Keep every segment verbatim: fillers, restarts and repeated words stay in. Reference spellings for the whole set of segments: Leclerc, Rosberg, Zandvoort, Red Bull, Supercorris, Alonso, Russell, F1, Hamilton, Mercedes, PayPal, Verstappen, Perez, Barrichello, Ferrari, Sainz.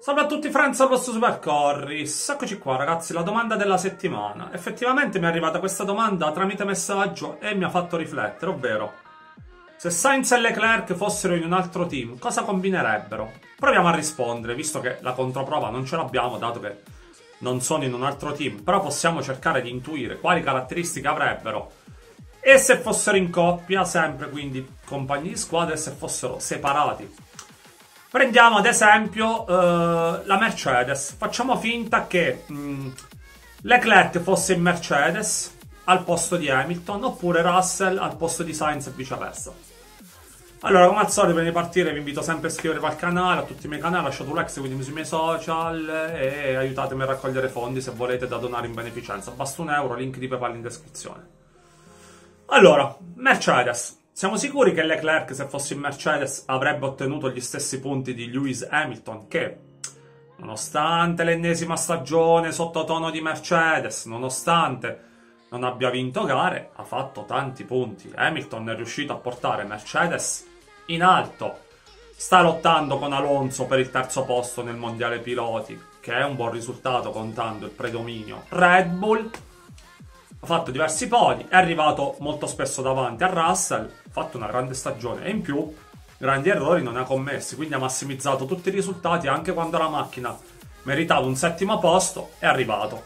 Salve a tutti friends, al vostro Supercorris. Eccoci qua ragazzi, la domanda della settimana. Effettivamente mi è arrivata questa domanda tramite messaggio e mi ha fatto riflettere, ovvero: se Sainz e Leclerc fossero in un altro team, cosa combinerebbero? Proviamo a rispondere, visto che la controprova non ce l'abbiamo, dato che non sono in un altro team, però possiamo cercare di intuire quali caratteristiche avrebbero. E se fossero in coppia, sempre quindi compagni di squadra, e se fossero separati. Prendiamo ad esempio uh, la Mercedes, facciamo finta che mh, Leclerc fosse in Mercedes al posto di Hamilton, oppure Russell al posto di Sainz e viceversa. Allora, come al solito, prima di partire vi invito sempre a iscrivervi al canale, a tutti i miei canali, lasciate un like, seguitemi sui miei social e aiutatemi a raccogliere fondi se volete da donare in beneficenza. Basta un euro, link di PayPal in descrizione. Allora, Mercedes. Siamo sicuri che Leclerc, se fosse in Mercedes, avrebbe ottenuto gli stessi punti di Lewis Hamilton, che, nonostante l'ennesima stagione sottotono di Mercedes, nonostante non abbia vinto gare, ha fatto tanti punti. Hamilton è riuscito a portare Mercedes in alto. Sta lottando con Alonso per il terzo posto nel mondiale piloti, che è un buon risultato contando il predominio Red Bull. Ha fatto diversi podi, è arrivato molto spesso davanti a Russell, ha fatto una grande stagione e in più grandi errori non ne ha commessi, quindi ha massimizzato tutti i risultati anche quando la macchina meritava un settimo posto, è arrivato.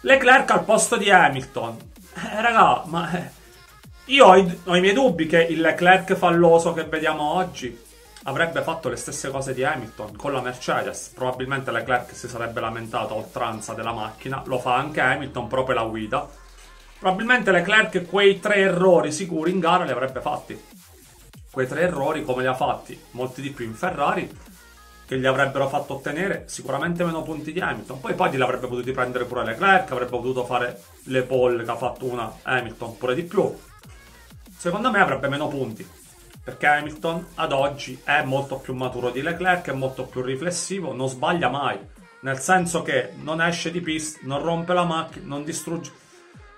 Leclerc al posto di Hamilton. Eh, raga, ma eh, io ho i, ho i miei dubbi che il Leclerc falloso che vediamo oggi avrebbe fatto le stesse cose di Hamilton con la Mercedes. Probabilmente Leclerc si sarebbe lamentato a oltranza della macchina, lo fa anche Hamilton proprio la guida. Probabilmente Leclerc quei tre errori sicuri in gara li avrebbe fatti. Quei tre errori come li ha fatti? Molti di più in Ferrari, che gli avrebbero fatto ottenere sicuramente meno punti di Hamilton. Poi poi li avrebbe potuti prendere pure Leclerc, avrebbe potuto fare le pole che ha fatto una Hamilton pure di più. Secondo me avrebbe meno punti, perché Hamilton ad oggi è molto più maturo di Leclerc, è molto più riflessivo, non sbaglia mai, nel senso che non esce di pista, non rompe la macchina, non distrugge,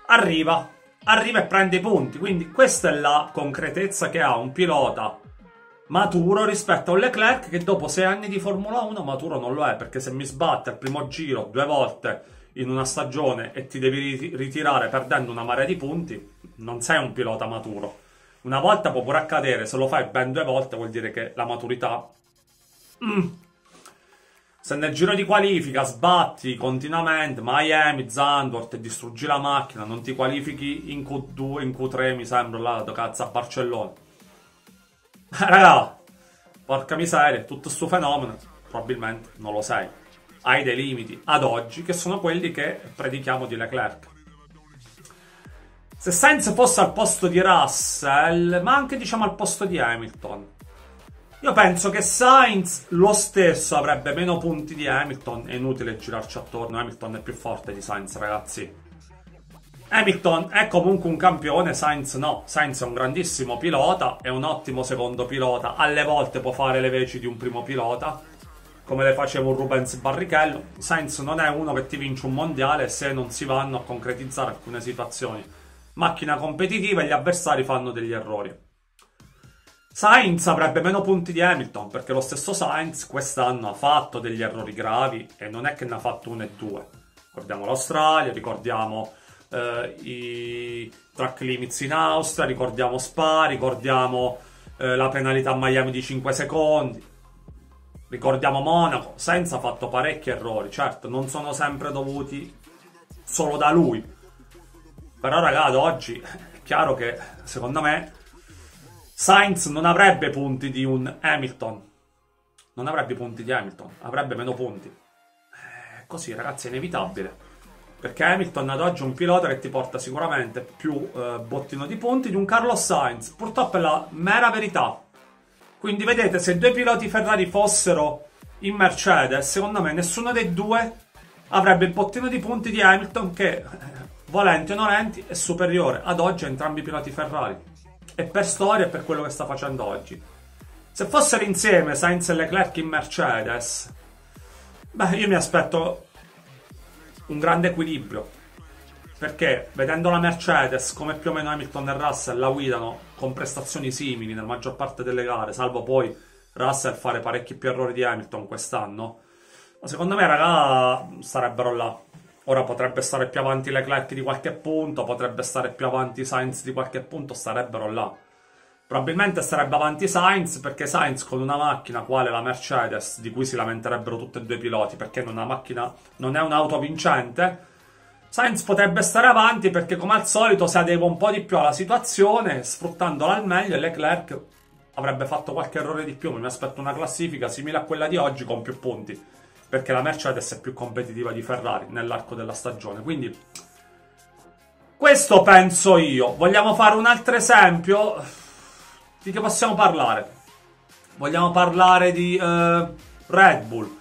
arriva, arriva e prende i punti. Quindi questa è la concretezza che ha un pilota maturo rispetto a un Leclerc che dopo sei anni di Formula uno maturo non lo è, perché se mi sbatte al primo giro due volte in una stagione e ti devi ritirare perdendo una marea di punti, non sei un pilota maturo. Una volta può pure accadere, se lo fai ben due volte vuol dire che la maturità... Mm. Se nel giro di qualifica sbatti continuamente Miami, Zandvoort e distruggi la macchina, non ti qualifichi in Q due, in Q tre mi sembra, là, do cazzo, a Barcellona. Raga, porca miseria, tutto sto fenomeno, probabilmente non lo sai. Hai dei limiti ad oggi che sono quelli che predichiamo di Leclerc. Se Sainz fosse al posto di Russell, ma anche diciamo al posto di Hamilton, io penso che Sainz lo stesso avrebbe meno punti di Hamilton. È inutile girarci attorno, Hamilton è più forte di Sainz ragazzi. Hamilton è comunque un campione, Sainz no. Sainz è un grandissimo pilota, è un ottimo secondo pilota, alle volte può fare le veci di un primo pilota, come le faceva un Rubens Barrichello. Sainz non è uno che ti vince un mondiale se non si vanno a concretizzare alcune situazioni. Macchina competitiva e gli avversari fanno degli errori. Sainz avrebbe meno punti di Hamilton, perché lo stesso Sainz quest'anno ha fatto degli errori gravi e non è che ne ha fatto uno e due. Ricordiamo l'Australia, ricordiamo eh, i track limits in Austria, ricordiamo Spa, ricordiamo eh, la penalità a Miami di cinque secondi, ricordiamo Monaco. Sainz ha fatto parecchi errori, certo non sono sempre dovuti solo da lui. Però raga, ad oggi è chiaro che, secondo me, Sainz non avrebbe punti di un Hamilton. Non avrebbe punti di Hamilton, avrebbe meno punti. Eh, così ragazzi, è inevitabile. Perché Hamilton ad oggi è un pilota che ti porta sicuramente più eh, bottino di punti di un Carlos Sainz. Purtroppo è la mera verità. Quindi vedete, se due piloti Ferrari fossero in Mercedes, secondo me nessuno dei due avrebbe il bottino di punti di Hamilton che... volenti o nolenti, è superiore ad oggi a entrambi i piloti Ferrari. E per storia e per quello che sta facendo oggi. Se fossero insieme Sainz e Leclerc in Mercedes, beh, io mi aspetto un grande equilibrio. perché vedendo la Mercedes, come più o meno Hamilton e Russell la guidano con prestazioni simili nella maggior parte delle gare, salvo poi Russell fare parecchi più errori di Hamilton quest'anno, ma secondo me, raga, sarebbero là. Ora potrebbe stare più avanti Leclerc di qualche punto, potrebbe stare più avanti Sainz di qualche punto, sarebbero là. Probabilmente sarebbe avanti Sainz, perché Sainz con una macchina quale la Mercedes, di cui si lamenterebbero tutti e due i piloti, perché non è una macchina, non è un'auto vincente, Sainz potrebbe stare avanti perché come al solito si adegua un po' di più alla situazione, sfruttandola al meglio, e Leclerc avrebbe fatto qualche errore di più. Mi aspetto una classifica simile a quella di oggi con più punti, perché la Mercedes è più competitiva di Ferrari nell'arco della stagione, quindi questo penso io. Vogliamo fare un altro esempio? Di che possiamo parlare? Vogliamo parlare di eh, Red Bull.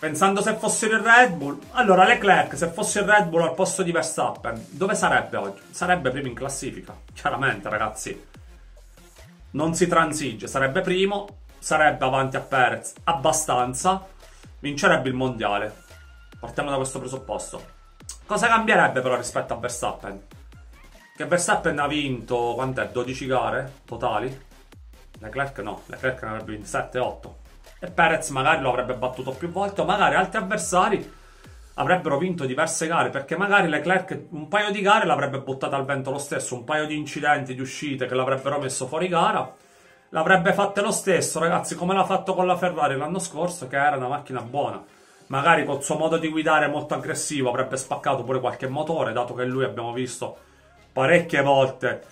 Pensando se fossero il Red Bull, allora Leclerc, se fosse il Red Bull al posto di Verstappen, dove sarebbe oggi? Sarebbe primo in classifica, chiaramente, ragazzi. Non si transige, sarebbe primo, sarebbe avanti a Perez abbastanza, vincerebbe il mondiale. Partiamo da questo presupposto. Cosa cambierebbe però rispetto a Verstappen? Che Verstappen ha vinto, quant'è, dodici gare totali? Leclerc no, Leclerc ne avrebbe ventisette otto. E Perez magari lo avrebbe battuto più volte, o magari altri avversari avrebbero vinto diverse gare, perché magari Leclerc un paio di gare l'avrebbe buttata al vento lo stesso, un paio di incidenti, di uscite che l'avrebbero messo fuori gara, l'avrebbe fatta lo stesso, ragazzi, come l'ha fatto con la Ferrari l'anno scorso, che era una macchina buona. Magari col suo modo di guidare molto aggressivo avrebbe spaccato pure qualche motore, dato che lui, abbiamo visto parecchie volte,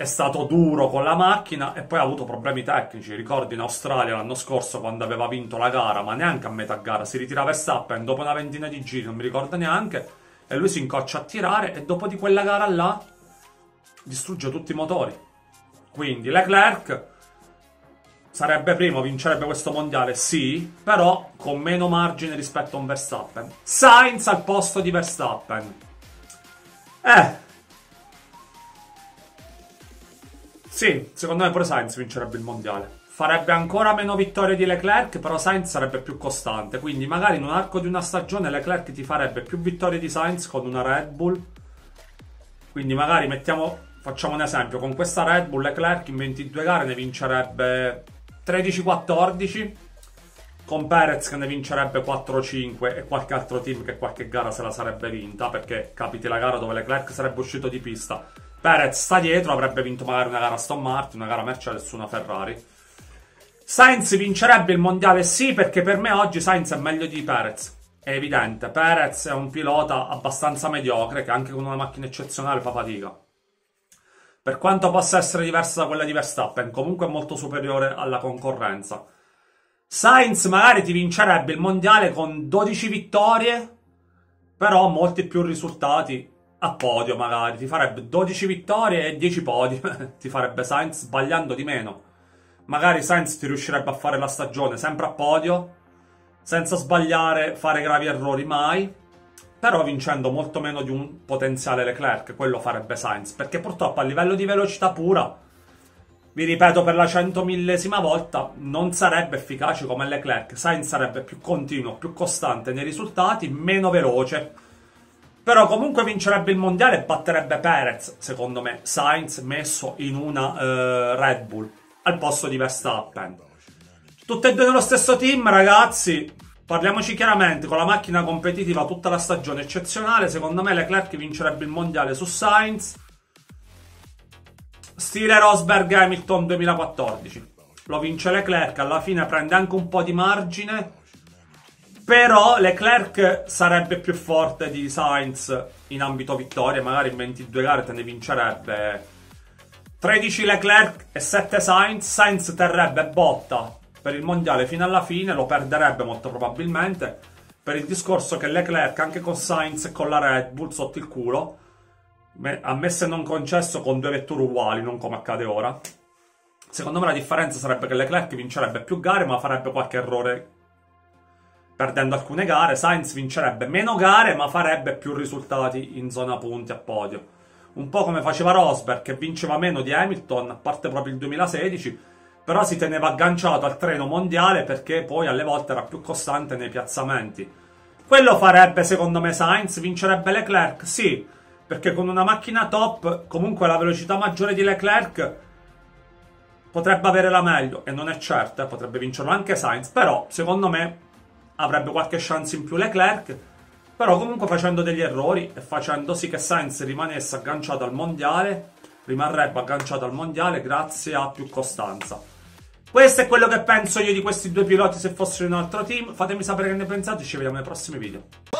è stato duro con la macchina e poi ha avuto problemi tecnici. Ricordi in Australia l'anno scorso quando aveva vinto la gara, ma neanche a metà gara, si ritirava Verstappen dopo una ventina di giri, non mi ricordo neanche, e lui si incoccia a tirare e dopo di quella gara là distrugge tutti i motori. Quindi Leclerc sarebbe primo, vincerebbe questo mondiale, sì, però con meno margine rispetto a un Verstappen. Sainz al posto di Verstappen. Eh... Sì, secondo me pure Sainz vincerebbe il mondiale. Farebbe ancora meno vittorie di Leclerc, però Sainz sarebbe più costante. Quindi magari in un arco di una stagione Leclerc ti farebbe più vittorie di Sainz con una Red Bull. Quindi magari mettiamo, facciamo un esempio, con questa Red Bull Leclerc in ventidue gare ne vincerebbe tredici quattordici, con Perez che ne vincerebbe quattro cinque e qualche altro team che qualche gara se la sarebbe vinta, perché capiti la gara dove Leclerc sarebbe uscito di pista, Perez sta dietro, avrebbe vinto magari una gara Aston Martin, una gara Mercedes, una Ferrari. Sainz vincerebbe il mondiale, sì, perché per me oggi Sainz è meglio di Perez, è evidente. Perez è un pilota abbastanza mediocre che anche con una macchina eccezionale fa fatica, per quanto possa essere diversa da quella di Verstappen, comunque è molto superiore alla concorrenza. Sainz magari ti vincerebbe il mondiale con dodici vittorie, però molti più risultati a podio, magari ti farebbe dodici vittorie e dieci podi ti farebbe Sainz, sbagliando di meno. Magari Sainz ti riuscirebbe a fare la stagione sempre a podio, senza sbagliare, fare gravi errori mai, però vincendo molto meno di un potenziale Leclerc. Quello farebbe Sainz, perché purtroppo a livello di velocità pura, vi ripeto per la centomillesima volta, non sarebbe efficace come Leclerc. Sainz sarebbe più continuo, più costante nei risultati, meno veloce, però comunque vincerebbe il mondiale e batterebbe Perez, secondo me, Sainz messo in una eh, Red Bull al posto di Verstappen. Tutte e due nello stesso team, ragazzi, parliamoci chiaramente, con la macchina competitiva tutta la stagione eccezionale, secondo me Leclerc vincerebbe il mondiale su Sainz, stile Rosberg Hamilton duemilaquattordici, lo vince Leclerc, alla fine prende anche un po' di margine. Però Leclerc sarebbe più forte di Sainz in ambito vittorie, magari in ventidue gare te ne vincerebbe tredici Leclerc e sette Sainz. Sainz terrebbe botta per il mondiale fino alla fine, lo perderebbe molto probabilmente, per il discorso che Leclerc anche con Sainz e con la Red Bull sotto il culo, ammesso e non concesso con due vetture uguali, non come accade ora, secondo me la differenza sarebbe che Leclerc vincerebbe più gare ma farebbe qualche errore perdendo alcune gare. Sainz vincerebbe meno gare ma farebbe più risultati in zona punti a podio, un po' come faceva Rosberg, che vinceva meno di Hamilton, a parte proprio il duemilasedici, però si teneva agganciato al treno mondiale perché poi alle volte era più costante nei piazzamenti. Quello farebbe secondo me Sainz. Vincerebbe Leclerc, sì, perché con una macchina top comunque la velocità maggiore di Leclerc potrebbe avere la meglio, e non è certa, potrebbe vincerlo anche Sainz, però secondo me avrebbe qualche chance in più Leclerc, però comunque facendo degli errori e facendo sì che Sainz rimanesse agganciato al mondiale, rimarrebbe agganciato al mondiale grazie a più costanza. Questo è quello che penso io di questi due piloti se fossero in un altro team. Fatemi sapere che ne pensate, ci vediamo nei prossimi video.